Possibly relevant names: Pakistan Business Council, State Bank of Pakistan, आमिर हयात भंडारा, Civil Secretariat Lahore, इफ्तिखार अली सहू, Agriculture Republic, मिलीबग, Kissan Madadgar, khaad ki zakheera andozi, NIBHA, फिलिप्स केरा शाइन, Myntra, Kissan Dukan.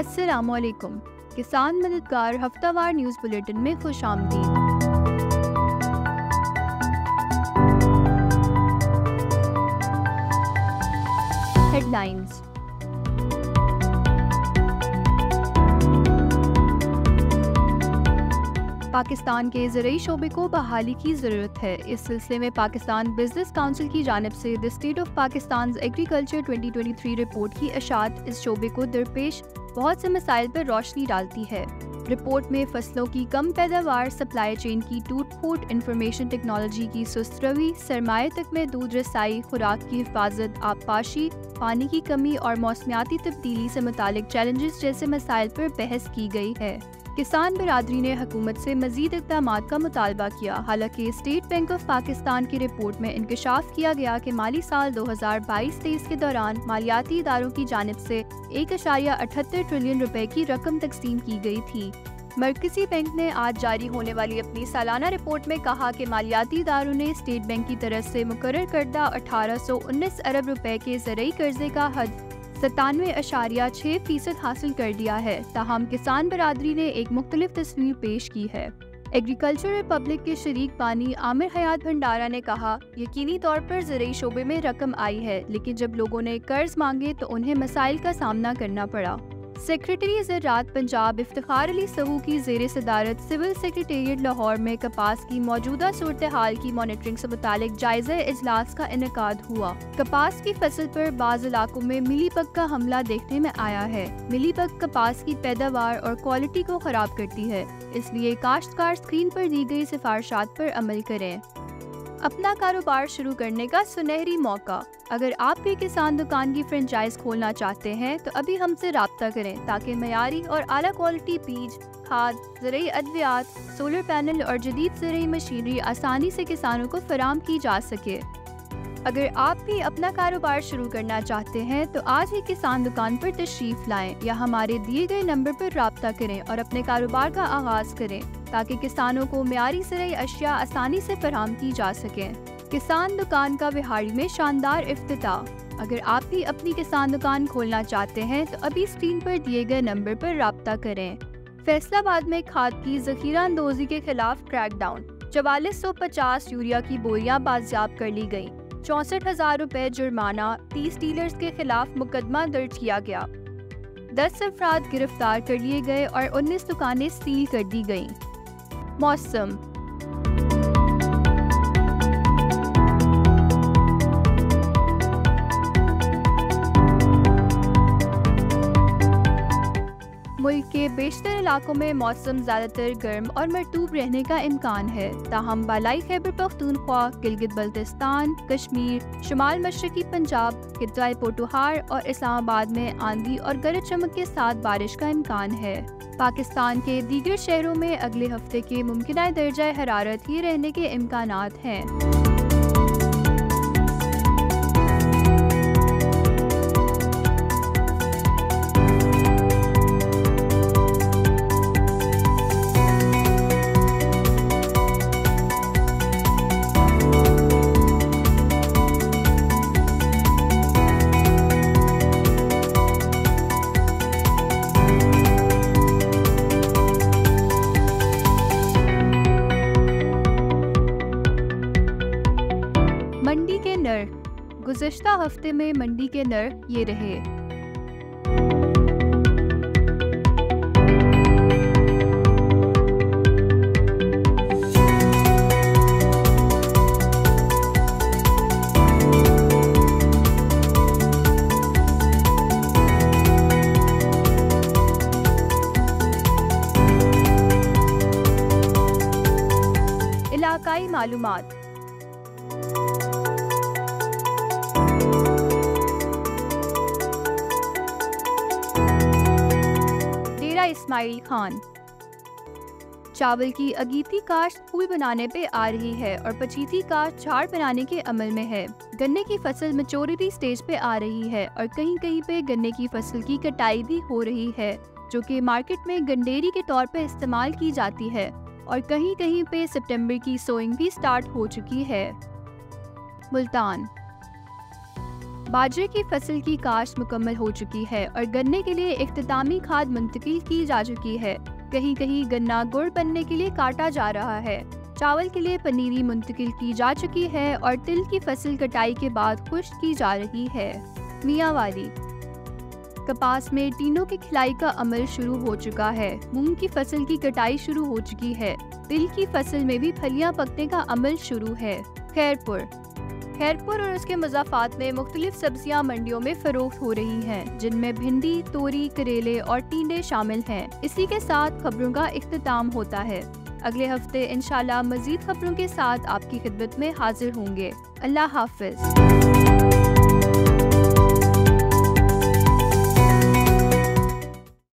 अस्सलामुअलैकुम। किसान मददगार हफ्तावार न्यूज़ बुलेटिन में खुश आमदीद। हेडलाइंस। पाकिस्तान के ज़रूरी शोबे को बहाली की ज़रूरत है। इस सिलसिले में पाकिस्तान बिजनेस काउंसिल की जानिब से the state of Pakistan agriculture 2023 report की अशात इस शोबे को दरपेश बहुत से मसाइल पर रोशनी डालती है। रिपोर्ट में फसलों की कम पैदावार, सप्लाई चेन की टूट फूट, इंफॉर्मेशन टेक्नोलॉजी की सुस्तरवी, सरमाए तक में दूध रसाई, खुराक की हिफाजत, आबपाशी, पानी की कमी और मौसमियाती तब्दीली से मुतालिक चैलेंजेस जैसे मसाइल पर बहस की गई है। किसान बिरादरी ने हुकूमत से मज़ीद इक़दामात का मुतालबा किया। हालांकि स्टेट बैंक ऑफ पाकिस्तान की रिपोर्ट में इंकशाफ किया गया कि माली साल 2022-23 के दौरान मालियाती इदारों की जानिब से 1.78 ट्रिलियन रुपए की रकम तकसीम की गई थी। मरकजी बैंक ने आज जारी होने वाली अपनी सालाना रिपोर्ट में कहा कि मालियाती इदारों ने स्टेट बैंक की तरफ से मुकर्रर करदा 1819 अरब रुपए के ज़रूरी कर्जे का हद 97.6% हासिल कर दिया है। ताहम किसान बरादरी ने एक मुख्तलिफ तस्वीर पेश की है। एग्रीकल्चर रिपब्लिक के शरीक बानी आमिर हयात भंडारा ने कहा, यकीनी तौर पर ज़रूरी शोबे में रकम आई है, लेकिन जब लोगों ने कर्ज मांगे तो उन्हें मसाइल का सामना करना पड़ा। सेक्रेटरी ज़राअत पंजाब इफ्तिखार अली सहू की ज़ेर सदारत सिविल सेक्रेटेरिएट लाहौर में कपास की मौजूदा सूरत हाल की मॉनिटरिंग से मुतालिक जायजा इजलास का इनकाद हुआ। कपास की फसल पर बाज़ इलाकों में मिलीबग का हमला देखने में आया है। मिलीबग कपास की पैदावार और क्वालिटी को ख़राब करती है, इसलिए काश्तकार स्क्रीन पर दी गई सिफारिशात पर अमल करें। अपना कारोबार शुरू करने का सुनहरी मौका। अगर आप भी किसान दुकान की फ्रेंचाइज खोलना चाहते हैं तो अभी हमसे रब्ता करें ताकि मयारी और आला क्वालिटी बीज, खाद, ज़रूरी अद्वियात, सोलर पैनल और जदीद ज़रूरी मशीनरी आसानी से किसानों को फराहम की जा सके। अगर आप भी अपना कारोबार शुरू करना चाहते हैं तो आज ही किसान दुकान पर तशरीफ़ लाएँ या हमारे दिए गए नंबर पर रब्ता करें और अपने कारोबार का आगाज़ करें ताकि किसानों को मियारी ज़रूरी अशिया आसानी से फराहम की जा सकें। किसान दुकान का विहाड़ी में शानदार इफ्तिताह। अगर आप भी अपनी किसान दुकान खोलना चाहते हैं तो अभी स्क्रीन पर दिए गए नंबर पर रब्ता करें। फैसलाबाद में खाद की ज़खीरा अंदोज़ी के खिलाफ क्रैकडाउन। 4450 यूरिया की बोरियां बाजियाब कर ली गयी। 64,000 रुपए जुर्माना। 30 डीलर्स के खिलाफ मुकदमा दर्ज किया गया। 10 अफराद गिरफ्तार कर लिए गए और 19 दुकानें सील कर दी गयी। मौसम। मुल्क के बेशतर इलाकों में मौसम ज़्यादातर गर्म और मरतूब रहने का इम्कान है। ताहम बालाई खैबर पख्तूनख्वा, गिलगित बल्तिस्तान, कश्मीर, शुमाल मशरकी पंजाब, खित्ताए पोटोहार और इस्लामाबाद में आंधी और गरज चमक के साथ बारिश का इम्कान है। पाकिस्तान के दीगर शहरों में अगले हफ्ते के मुमकिना दर्जा हरारत ही रहने के इम्कानात हैं। मंडी के नर। गुज़िश्ता हफ्ते में मंडी के नर ये रहे। इलाकाई मालूमात। इस्माइल खान। चावल की अगीती काश्त फूल बनाने पे आ रही है और पचीती काश्त झाड़ बनाने के अमल में है। गन्ने की फसल मैच्योरिटी स्टेज पे आ रही है और कहीं कहीं पे गन्ने की फसल की कटाई भी हो रही है, जो कि मार्केट में गंडेरी के तौर पे इस्तेमाल की जाती है और कहीं कहीं पे सितंबर की सोइंग भी स्टार्ट हो चुकी है। मुल्तान। बाजरे की फसल की काश्त मुकम्मल हो चुकी है और गन्ने के लिए इख्तितामी खाद मुंतकिल की जा चुकी है। कहीं कहीं गन्ना गुड़ बनने के लिए काटा जा रहा है। चावल के लिए पनीरी मुंतकिल की जा चुकी है और तिल की फसल कटाई के बाद खुश्क की जा रही है। मियांवारी। कपास में टीनों की खिलाई का अमल शुरू हो चुका है। मूंग की फसल की कटाई शुरू हो चुकी है। तिल की फसल में भी फलियां पकने का अमल शुरू है। खैरपुर और उसके मज़ाफ़ात में मुख्तलिफ सब्जियां मंडियों में फरोख्त हो रही हैं, जिनमें भिंडी, तोरी, करेले और टींडे शामिल हैं। इसी के साथ खबरों का इख्तिताम होता है। अगले हफ्ते इंशाल्लाह मज़ीद खबरों के साथ आपकी खिदमत में हाजिर होंगे। अल्लाह हाफ़िज़।